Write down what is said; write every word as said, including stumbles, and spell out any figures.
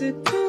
it?